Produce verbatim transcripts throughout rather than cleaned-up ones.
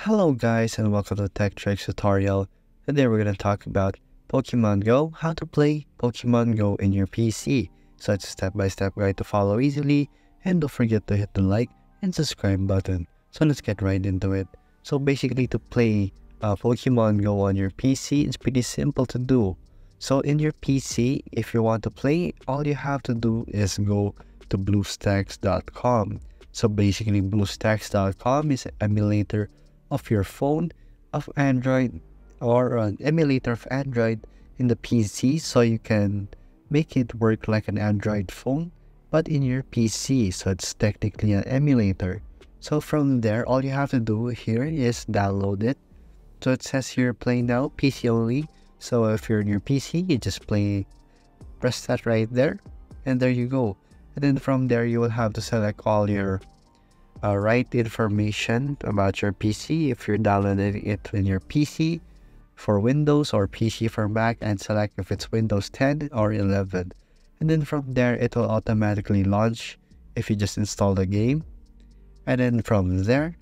Hello guys, and welcome to Tech Tricks Tutorial. Today we're going to talk about Pokemon Go, how to play Pokemon Go in your P C. So it's a step-by-step guide to follow easily, and don't forget to hit the like and subscribe button. So let's get right into it. So basically, to play uh, Pokemon Go on your P C, it's pretty simple to do. So in your P C, if you want to play, all you have to do is go to Bluestacks dot com. So basically, Bluestacks dot com is an emulator of your phone, of Android, or an emulator of Android in the P C, so you can make it work like an Android phone but in your P C. So it's technically an emulator. So from there, all you have to do here is download it. So it says here play now, P C only. So if you're in your P C, you just play, press that right there, and there you go. And then from there, you will have to select all your Uh, write information about your P C if you're downloading it in your P C for Windows or P C for Mac, and select if it's Windows ten or eleven. And then from there, it will automatically launch if you just install the game. And then from there,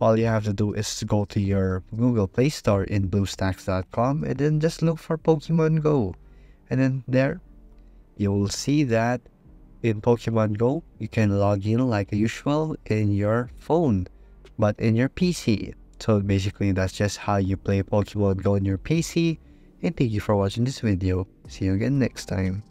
all you have to do is go to your Google Play Store in Bluestacks dot com and then just look for Pokemon Go. And then there, you will see that in Pokemon Go, you can log in like usual in your phone, but in your P C. So basically, that's just how you play Pokemon Go on your P C. And thank you for watching this video. See you again next time.